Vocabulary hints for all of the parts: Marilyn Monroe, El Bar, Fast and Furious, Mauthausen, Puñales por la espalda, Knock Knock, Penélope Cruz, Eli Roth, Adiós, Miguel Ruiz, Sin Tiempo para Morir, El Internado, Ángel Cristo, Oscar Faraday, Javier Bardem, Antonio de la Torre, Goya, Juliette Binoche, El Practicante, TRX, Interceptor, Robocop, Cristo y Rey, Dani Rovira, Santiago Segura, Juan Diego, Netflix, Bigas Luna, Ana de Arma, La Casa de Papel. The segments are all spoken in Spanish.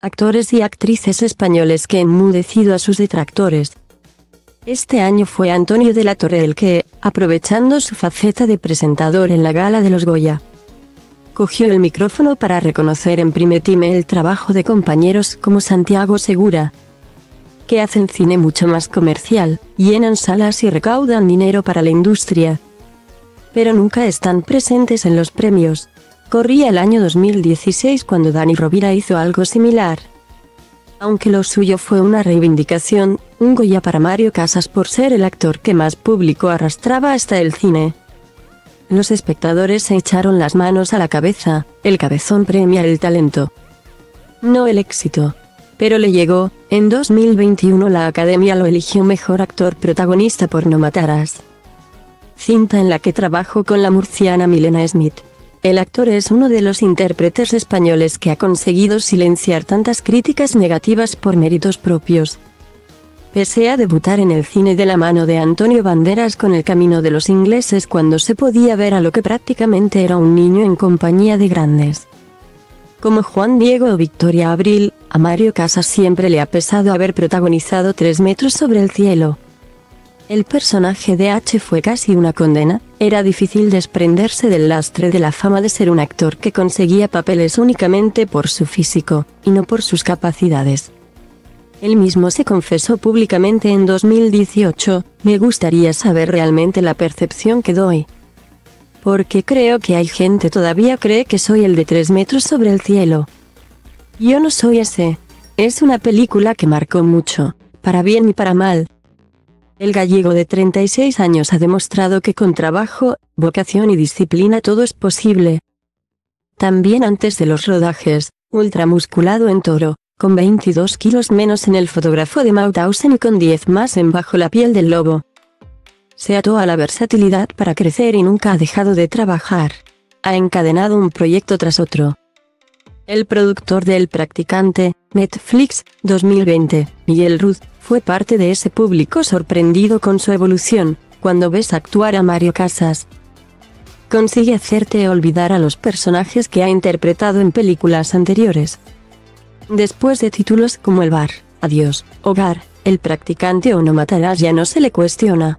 actores y actrices españoles que han enmudecido a sus detractores. Este año fue Antonio de la Torre el que, aprovechando su faceta de presentador en la gala de los Goya, cogió el micrófono para reconocer en primer time el trabajo de compañeros como Santiago Segura, que hacen cine mucho más comercial, llenan salas y recaudan dinero para la industria, pero nunca están presentes en los premios. Corría el año 2016 cuando Dani Rovira hizo algo similar, aunque lo suyo fue una reivindicación, un Goya para Mario Casas por ser el actor que más público arrastraba hasta el cine. Los espectadores se echaron las manos a la cabeza, el cabezón premia el talento, no el éxito. Pero le llegó, en 2021 la Academia lo eligió mejor actor protagonista por No Matarás, cinta en la que trabajó con la murciana Milena Smith. El actor es uno de los intérpretes españoles que ha conseguido silenciar tantas críticas negativas por méritos propios. Pese a debutar en el cine de la mano de Antonio Banderas con El Camino de los Ingleses cuando se podía ver a lo que prácticamente era un niño en compañía de grandes, como Juan Diego o Victoria Abril, a Mario Casas siempre le ha pesado haber protagonizado 3 metros sobre el cielo. El personaje de H fue casi una condena, era difícil desprenderse del lastre de la fama de ser un actor que conseguía papeles únicamente por su físico, y no por sus capacidades. Él mismo se confesó públicamente en 2018, me gustaría saber realmente la percepción que doy. Porque creo que hay gente todavía cree que soy el de 3 metros sobre el cielo. Yo no soy ese. Es una película que marcó mucho, para bien y para mal. El gallego de 36 años ha demostrado que con trabajo, vocación y disciplina todo es posible. También antes de los rodajes, ultramusculado en Toro, con 22 kilos menos en El fotógrafo de Mauthausen y con 10 más en Bajo la piel del lobo. Se ató a la versatilidad para crecer y nunca ha dejado de trabajar. Ha encadenado un proyecto tras otro. El productor de El Practicante, Netflix, 2020, Miguel Ruiz, fue parte de ese público sorprendido con su evolución. Cuando ves actuar a Mario Casas, consigue hacerte olvidar a los personajes que ha interpretado en películas anteriores. Después de títulos como El Bar, Adiós, Hogar, El Practicante o No Matarás ya no se le cuestiona.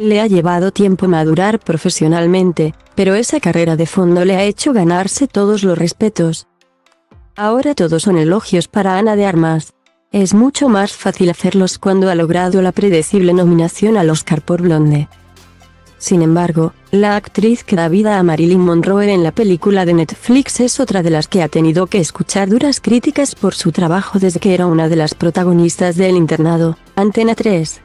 Le ha llevado tiempo madurar profesionalmente, pero esa carrera de fondo le ha hecho ganarse todos los respetos. Ahora todos son elogios para Ana de Armas. Es mucho más fácil hacerlos cuando ha logrado la predecible nominación al Oscar por Blonde. Sin embargo, la actriz que da vida a Marilyn Monroe en la película de Netflix es otra de las que ha tenido que escuchar duras críticas por su trabajo desde que era una de las protagonistas de El Internado, Antena 3.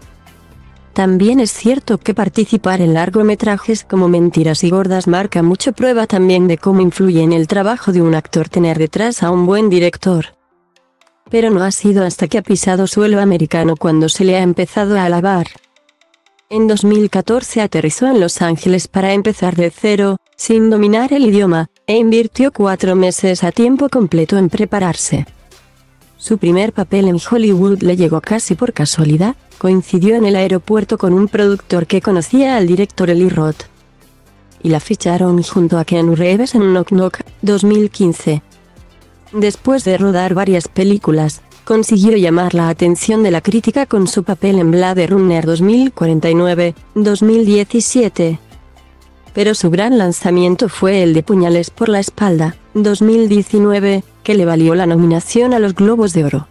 También es cierto que participar en largometrajes como Mentiras y Gordas marca mucho, prueba también de cómo influye en el trabajo de un actor tener detrás a un buen director. Pero no ha sido hasta que ha pisado suelo americano cuando se le ha empezado a alabar. En 2014 aterrizó en Los Ángeles para empezar de cero, sin dominar el idioma, e invirtió 4 meses a tiempo completo en prepararse. Su primer papel en Hollywood le llegó casi por casualidad, coincidió en el aeropuerto con un productor que conocía al director Eli Roth. Y la ficharon junto a Keanu Reeves en Knock Knock, 2015. Después de rodar varias películas, consiguió llamar la atención de la crítica con su papel en Blade Runner 2049, 2017. Pero su gran lanzamiento fue el de Puñales por la espalda, 2019, que le valió la nominación a los Globos de Oro.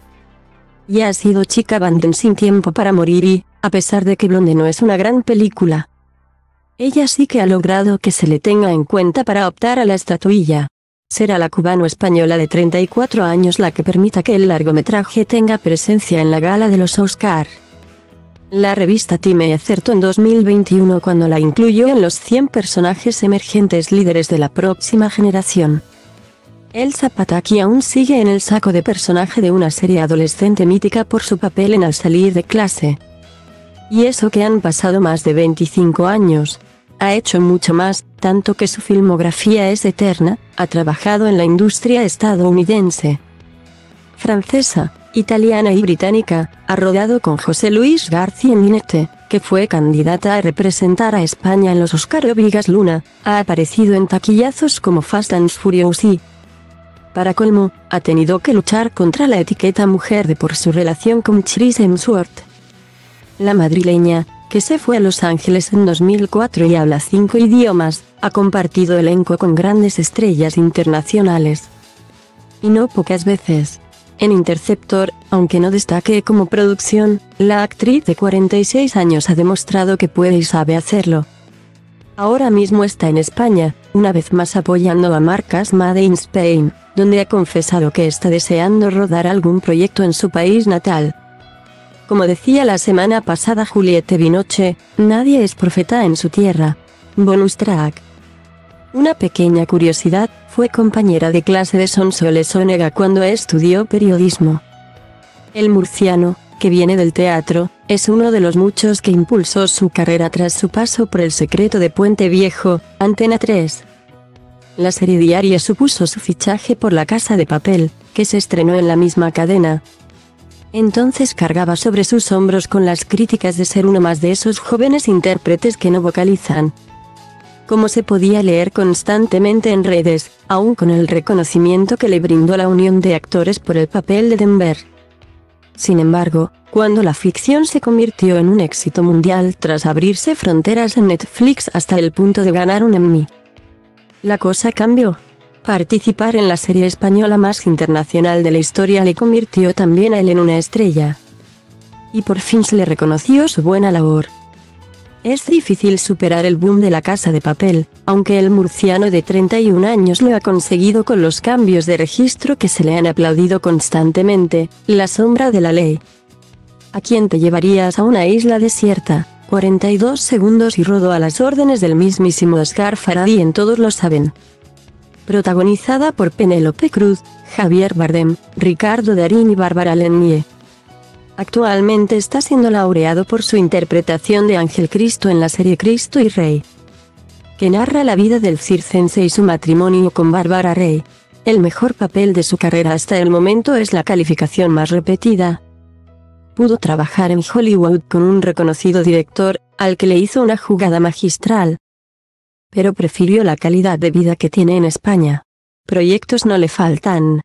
Ya ha sido chica Blonde en Sin Tiempo para Morir y, a pesar de que Blonde no es una gran película, ella sí que ha logrado que se le tenga en cuenta para optar a la estatuilla. Será la cubano-española de 34 años la que permita que el largometraje tenga presencia en la gala de los Oscar. La revista Time acertó en 2021 cuando la incluyó en los 100 personajes emergentes líderes de la próxima generación. Elsa Pataki aún sigue en el saco de personaje de una serie adolescente mítica por su papel en Al salir de clase. Y eso que han pasado más de 25 años. Ha hecho mucho más, tanto que su filmografía es eterna, ha trabajado en la industria estadounidense, francesa, italiana y británica, ha rodado con José Luis Garci en Minette, que fue candidata a representar a España en los Oscar o Bigas Luna, ha aparecido en taquillazos como Fast and Furious y Para colmo, ha tenido que luchar contra la etiqueta mujer de por su relación con Chris Hemsworth. La madrileña, que se fue a Los Ángeles en 2004 y habla 5 idiomas, ha compartido elenco con grandes estrellas internacionales. Y no pocas veces. En Interceptor, aunque no destaque como producción, la actriz de 46 años ha demostrado que puede y sabe hacerlo. Ahora mismo está en España, una vez más apoyando a marcas Made in Spain, donde ha confesado que está deseando rodar algún proyecto en su país natal. Como decía la semana pasada Juliette Binoche, nadie es profeta en su tierra. Bonus track. Una pequeña curiosidad, fue compañera de clase de Sonsoles Onega cuando estudió periodismo. El murciano, que viene del teatro, es uno de los muchos que impulsó su carrera tras su paso por El Secreto de Puente Viejo, Antena 3. La serie diaria supuso su fichaje por La Casa de Papel, que se estrenó en la misma cadena. Entonces cargaba sobre sus hombros con las críticas de ser uno más de esos jóvenes intérpretes que no vocalizan. Como se podía leer constantemente en redes, aún con el reconocimiento que le brindó la Unión de Actores por el papel de Denver. Sin embargo, cuando la ficción se convirtió en un éxito mundial tras abrirse fronteras en Netflix hasta el punto de ganar un Emmy, la cosa cambió. Participar en la serie española más internacional de la historia le convirtió también a él en una estrella. Y por fin se le reconoció su buena labor. Es difícil superar el boom de La Casa de Papel, aunque el murciano de 31 años lo ha conseguido con los cambios de registro que se le han aplaudido constantemente, La Sombra de la Ley. ¿A quién te llevarías a una isla desierta? 42 segundos y rodó a las órdenes del mismísimo Oscar Faraday en Todos lo saben. Protagonizada por Penélope Cruz, Javier Bardem, Ricardo Darín y Bárbara Lennie. Actualmente está siendo laureado por su interpretación de Ángel Cristo en la serie Cristo y Rey, que narra la vida del circense y su matrimonio con Bárbara Rey. El mejor papel de su carrera hasta el momento es la calificación más repetida. Pudo trabajar en Hollywood con un reconocido director, al que le hizo una jugada magistral, pero prefirió la calidad de vida que tiene en España. Proyectos no le faltan,